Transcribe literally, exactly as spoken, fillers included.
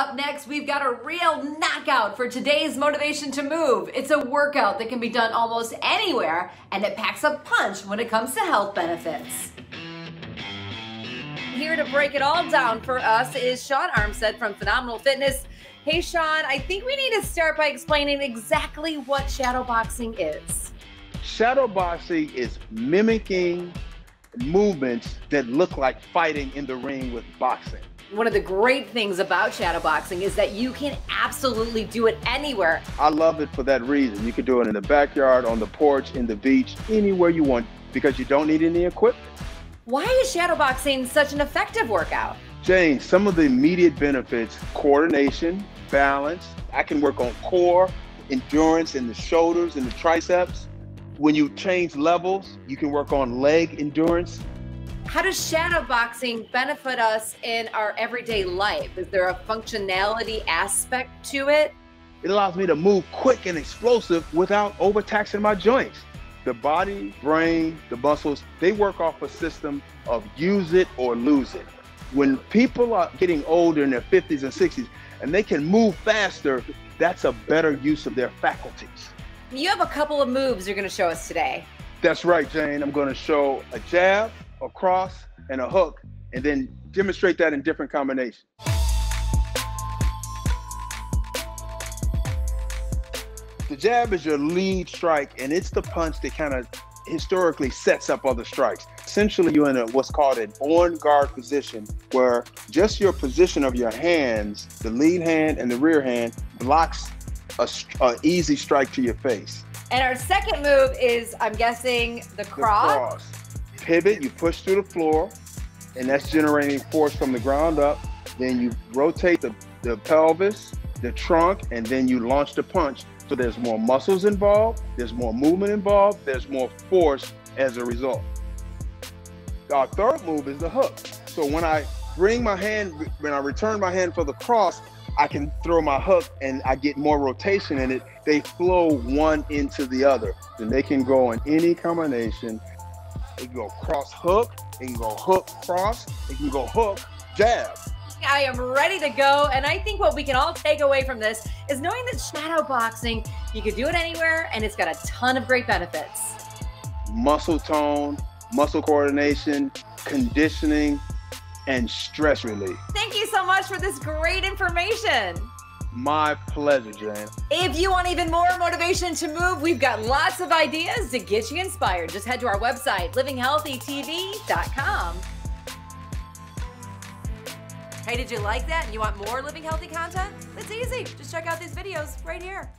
Up next, we've got a real knockout for today's motivation to move. It's a workout that can be done almost anywhere, and it packs a punch when it comes to health benefits. Here to break it all down for us is Sean Armstead from Phenomenal Fitness. Hey, Sean, I think we need to start by explaining exactly what shadowboxing is. Shadowboxing is mimicking movements that look like fighting in the ring with boxing. One of the great things about shadowboxing is that you can absolutely do it anywhere. I love it for that reason. You can do it in the backyard, on the porch, in the beach, anywhere you want, because you don't need any equipment. Why is shadowboxing such an effective workout? Jane, some of the immediate benefits: coordination, balance. I can work on core, endurance in the shoulders and the triceps. When you change levels, you can work on leg endurance. How does shadowboxing benefit us in our everyday life? Is there a functionality aspect to it? It allows me to move quick and explosive without overtaxing my joints. The body, brain, the muscles, they work off a system of use it or lose it. When people are getting older in their fifties and sixties and they can move faster, that's a better use of their faculties. You have a couple of moves you're going to show us today. That's right, Jane. I'm going to show a jab, a cross, and a hook, and then demonstrate that in different combinations. The jab is your lead strike, and it's the punch that kind of historically sets up other strikes. Essentially, you're in a, what's called an on-guard position, where just your position of your hands, the lead hand and the rear hand, blocks a, a easy strike to your face. And our second move is, I'm guessing, the cross. The cross. Pivot, you push through the floor, and that's generating force from the ground up. Then you rotate the, the pelvis, the trunk, and then you launch the punch. So there's more muscles involved, there's more movement involved, there's more force as a result. Our third move is the hook. So when I bring my hand, when I return my hand for the cross, I can throw my hook and I get more rotation in it. They flow one into the other, and they can go in any combination. It can go cross hook, it can go hook cross, it can go hook jab. I am ready to go, and I think what we can all take away from this is knowing that shadowboxing, you can do it anywhere, and it's got a ton of great benefits. Muscle tone, muscle coordination, conditioning, and stress relief. Thank you so much for this great information. My pleasure, Jane. If you want even more motivation to move, we've got lots of ideas to get you inspired. Just head to our website, living healthy t v dot com. Hey, did you like that and you want more Living Healthy content? It's easy. Just check out these videos right here.